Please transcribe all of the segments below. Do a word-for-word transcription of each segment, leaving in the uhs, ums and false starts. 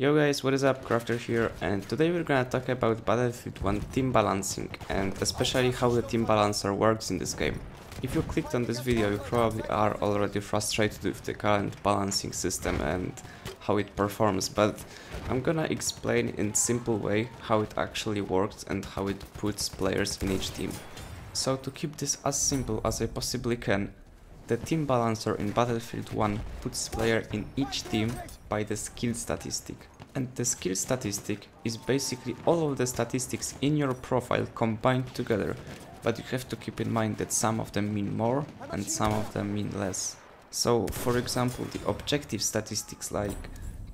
Yo guys, what is up? Crafter here, and today we're gonna talk about Battlefield one team balancing, and especially how the team balancer works in this game. If you clicked on this video, you probably are already frustrated with the current balancing system and how it performs, but I'm gonna explain in simple way how it actually works and how it puts players in each team. So to keep this as simple as I possibly can, the team balancer in Battlefield one puts player in each team by the skill statistic. And the skill statistic is basically all of the statistics in your profile combined together, but you have to keep in mind that some of them mean more and some of them mean less. So, for example, the objective statistics like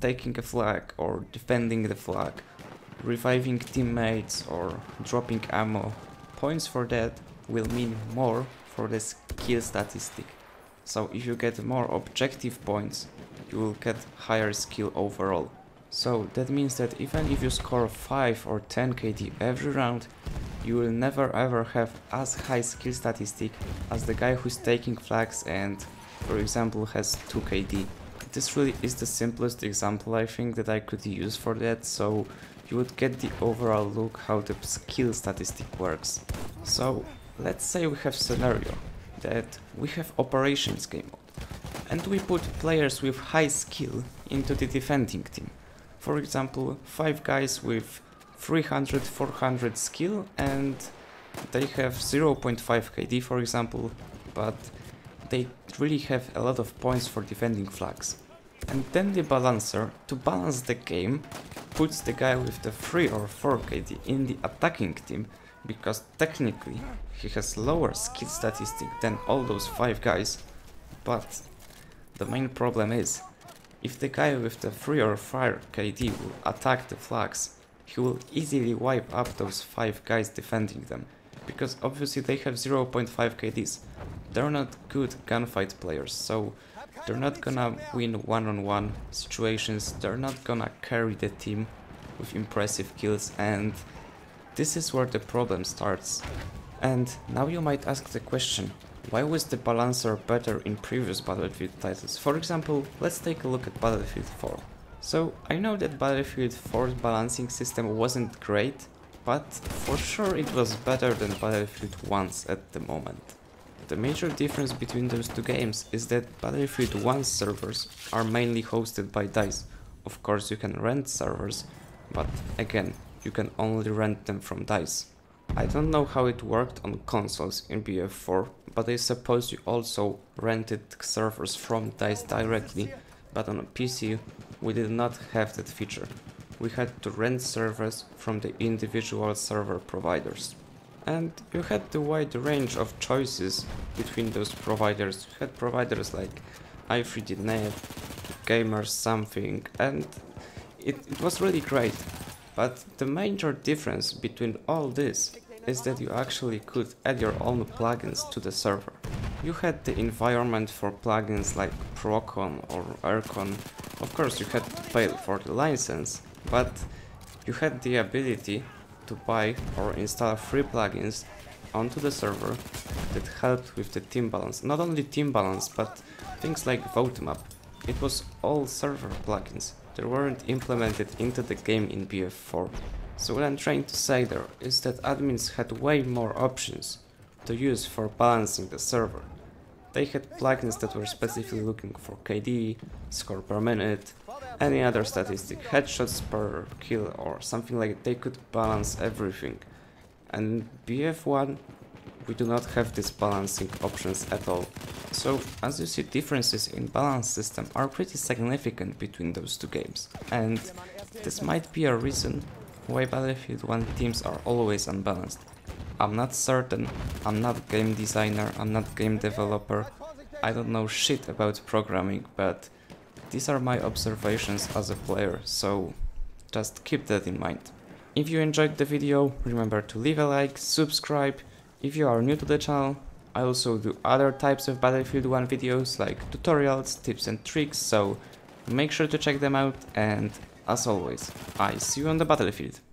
taking a flag or defending the flag, reviving teammates or dropping ammo, points for that will mean more for the skill statistic. So if you get more objective points, you will get higher skill overall. So that means that even if you score five or ten K D every round, you will never ever have as high skill statistic as the guy who's taking flags and, for example, has two K D. This really is the simplest example I think that I could use for that, so you would get the overall look how the skill statistic works. So let's say we have scenario that we have operations game mode, and we put players with high skill into the defending team. For example, five guys with three hundred, four hundred skill, and they have zero point five K D, for example, but they really have a lot of points for defending flags. And then the balancer, to balance the game, puts the guy with the three or four K D in the attacking team, because technically he has lower skill statistic than all those five guys, but the main problem is, if the guy with the three or four K D will attack the flags, he will easily wipe up those five guys defending them, because obviously they have zero point five K Ds, they're not good gunfight players, so they're not gonna win one-on-one situations, they're not gonna carry the team with impressive kills, and this is where the problem starts. And now you might ask the question, why was the balancer better in previous Battlefield titles? For example, let's take a look at Battlefield four. So I know that Battlefield four's balancing system wasn't great, but for sure it was better than Battlefield one's at the moment. The major difference between those two games is that Battlefield one's servers are mainly hosted by DICE. Of course you can rent servers, but again, you can only rent them from DICE. I don't know how it worked on consoles in B F four, but I suppose you also rented servers from DICE directly, but on a P C we did not have that feature. We had to rent servers from the individual server providers. And you had the wide range of choices between those providers. You had providers like i three D net, Gamers something, and it, it was really great. But the major difference between all this is that you actually could add your own plugins to the server. You had the environment for plugins like Procon or Aircon. Of course you had to pay for the license, but you had the ability to buy or install free plugins onto the server that helped with the team balance. Not only team balance, but things like vote map. It was all server plugins. They weren't implemented into the game in B F four. So what I'm trying to say there is that admins had way more options to use for balancing the server. They had plugins that were specifically looking for K D, score per minute, any other statistic, headshots per kill or something like that. They could balance everything. And B F one, we do not have these balancing options at all. So, as you see, differences in balance system are pretty significant between those two games, and this might be a reason why Battlefield one teams are always unbalanced. I'm not certain, I'm not game designer, I'm not game developer, I don't know shit about programming, but these are my observations as a player, so just keep that in mind. If you enjoyed the video, remember to leave a like, subscribe. If you are new to the channel, I also do other types of Battlefield one videos like tutorials, tips and tricks, so make sure to check them out, and as always, I see you on the battlefield.